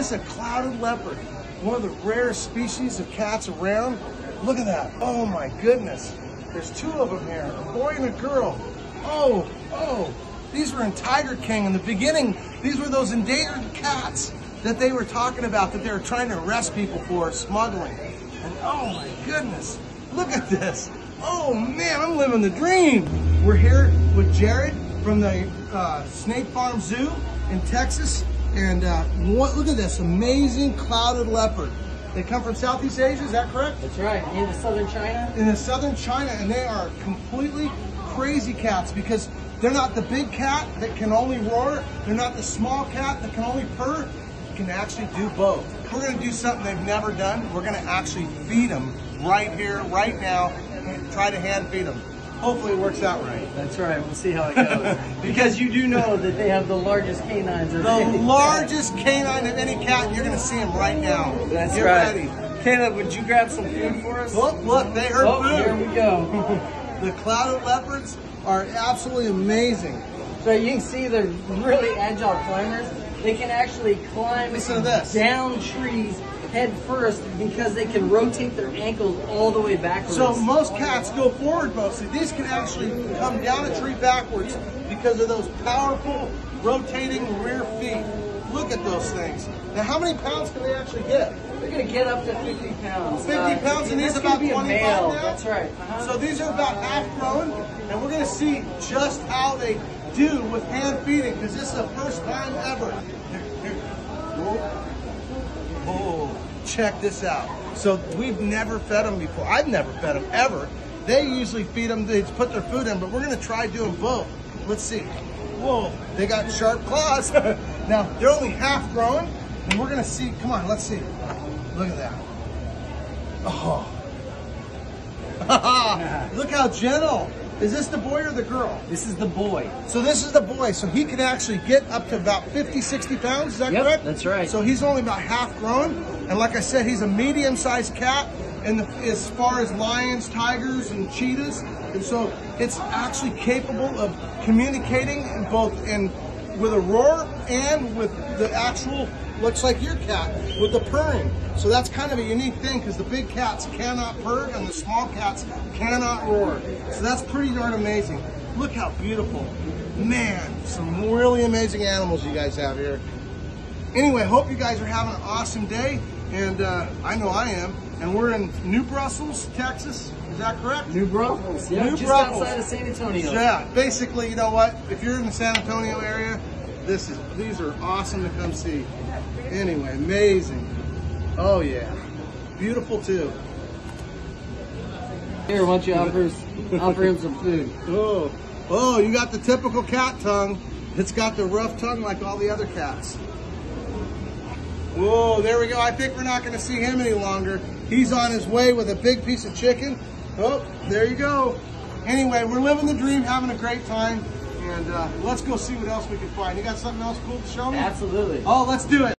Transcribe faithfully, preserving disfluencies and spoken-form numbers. This is a clouded leopard, one of the rarest species of cats around. Look at that. Oh my goodness. There's two of them here, a boy and a girl. Oh, oh, these were in Tiger King in the beginning. These were those endangered cats that they were talking about, that they were trying to arrest people for smuggling. And oh my goodness, look at this. Oh man, I'm living the dream. We're here with Jared from the uh, Snake Farm Zoo in Texas. And uh, what, look at this amazing clouded leopard. They come from Southeast Asia, is that correct? That's right, into southern China. Into southern China, and they are completely crazy cats because they're not the big cat that can only roar, they're not the small cat that can only purr, they can actually do both. We're gonna do something they've never done. We're gonna actually feed them right here, right now, and try to hand feed them. Hopefully it works out right. That's right, we'll see how it goes. Because you do know that they have the largest canines of the any The largest cat. canine of any cat, and you're gonna see them right now. That's Get right. Ready. Caleb, would you grab some food for us? Look, look, they are oh, food. Here we go. The clouded leopards are absolutely amazing. So you can see they're really agile climbers. They can actually climb Listen to this. down trees head first because they can rotate their ankles all the way backwards. So most cats go forward mostly. These can actually come down a tree backwards because of those powerful rotating rear feet. Look at those things. Now how many pounds can they actually get? They're gonna get up to fifty pounds. fifty pounds uh, and these are about twenty-five now? That's right. Uh-huh. So these are about half grown and we're gonna see just how they do with hand feeding because this is the first time ever. Here, here. Oh, check this out. So we've never fed them before. I've never fed them ever. They usually feed them, they put their food in, but we're gonna try doing both. Let's see. Whoa, they got sharp claws. Now, they're only half grown, and we're gonna see, come on, let's see. Look at that. Oh. Look how gentle. Is this the boy or the girl? This is the boy. So this is the boy. So he can actually get up to about fifty, sixty pounds. Is that yep, correct? That's right. So he's only about half grown. And like I said, he's a medium-sized cat and as far as lions, tigers, and cheetahs. And so it's actually capable of communicating in both in with a roar and with the actual, looks like your cat, with the purring. So that's kind of a unique thing because the big cats cannot purr and the small cats cannot roar. So that's pretty darn amazing. Look how beautiful. Man, some really amazing animals you guys have here. Anyway, hope you guys are having an awesome day. And uh, I know I am. And we're in New Braunfels, Texas. Is that correct? New Braunfels, yeah. New just Braunfels. outside of San Antonio. Yeah, basically, you know what? If you're in the San Antonio area, this is these are awesome to come see. Anyway, amazing. Oh yeah, beautiful too. Here, why don't you offer, offer him some food? Oh, oh, you got the typical cat tongue. It's got the rough tongue like all the other cats. Whoa, there we go. I think we're not going to see him any longer. He's on his way with a big piece of chicken. Oh, there you go. Anyway, we're living the dream, having a great time, and uh, let's go see what else we can find. You got something else cool to show me? Absolutely. Oh, let's do it.